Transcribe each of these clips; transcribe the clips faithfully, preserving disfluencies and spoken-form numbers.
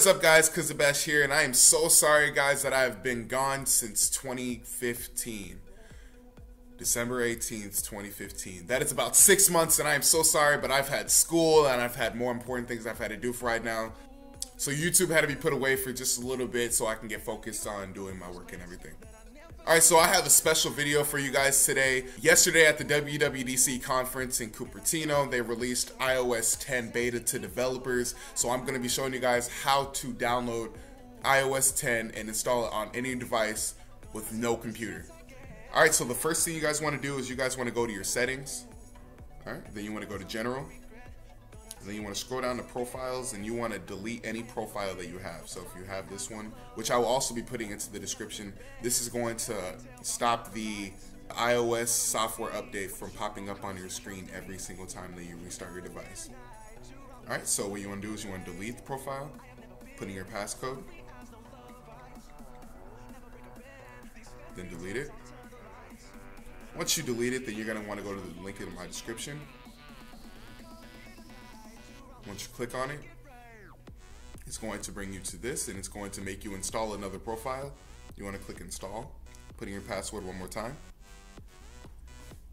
is up, guys? Clizzardbash here, and I am so sorry, guys, that I have been gone since twenty fifteen. December eighteenth, twenty fifteen. That is about six months, and I am so sorry, but I've had school, and I've had more important things I've had to do for right now. So YouTube had to be put away for just a little bit so I can get focused on doing my work and everything. Alright, so I have a special video for you guys today. Yesterday at the W W D C conference in Cupertino, they released i O S ten beta to developers. So I'm going to be showing you guys how to download i O S ten and install it on any device with no computer. Alright, so the first thing you guys want to do is you guys want to go to your settings. Alright, then you want to go to general. Then you want to scroll down to profiles, and you want to delete any profile that you have. So if you have this one, which I will also be putting into the description, this is going to stop the iOS software update from popping up on your screen every single time that you restart your device. Alright, so what you want to do is you want to delete the profile, put in your passcode, then delete it. Once you delete it, then you're going to want to go to the link in my description. Once you click on it, it's going to bring you to this, and it's going to make you install another profile. You want to click install, put in your password one more time.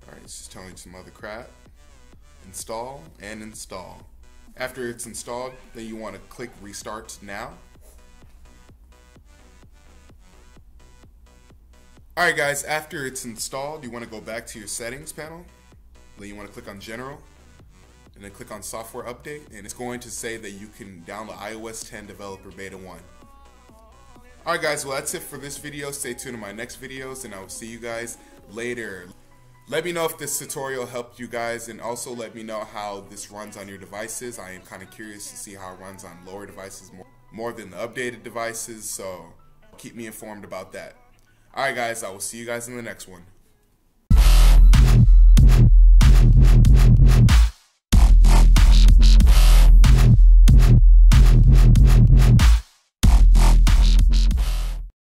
Alright, it's just telling you some other crap. Install and install. After it's installed, then you want to click restart now. Alright guys, after it's installed, you want to go back to your settings panel. Then you want to click on general. And then click on software update, and it's going to say that you can download i O S ten developer beta one. Alright guys, well that's it for this video. Stay tuned to my next videos, and I will see you guys later. Let me know if this tutorial helped you guys, and also let me know how this runs on your devices. I am kind of curious to see how it runs on lower devices more, more than the updated devices, so keep me informed about that. Alright guys, I will see you guys in the next one.